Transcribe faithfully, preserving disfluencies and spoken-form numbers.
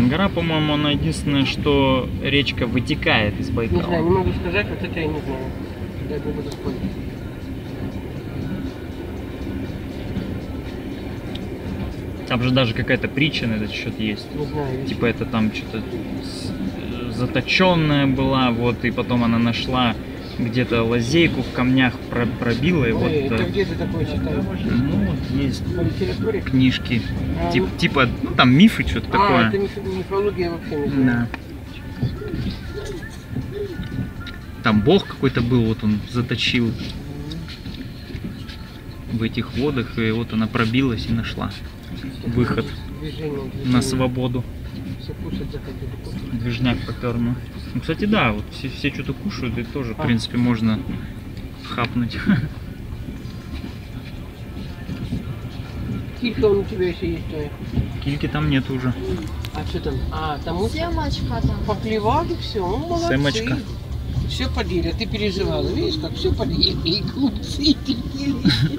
Ангара, по-моему, она единственная, что речка вытекает из Байкала. Не знаю, не могу сказать, вот это я не знаю. Я не буду спорить. Там же даже какая-то притча на этот счет есть. Не знаю. Типа это там что-то заточенная была, вот, и потом она нашла где-то лазейку в камнях, пробила. И ой, вот это где-то такое читаю. Ну, вот есть книжки, а, тип, ну... типа, ну там мифы, что-то а, такое. Это миф... мифология вообще не знаю. Да. Там бог какой-то был, вот он заточил mm-hmm. в этих водах, и вот она пробилась и нашла что выход движение, движение. На свободу. Все кушать захотели, кушать. Движняк попёрну. Ну, кстати, да, вот все, все что-то кушают, и тоже, а. в принципе, можно хапнуть. Килька он у тебя еще есть, твоя? Кильки там нет уже. А что там? А, там семочка там. Поклевали, все, молодцы. Семочка. Все поделили, ты переживала, видишь, как все поделили, и глупцы, и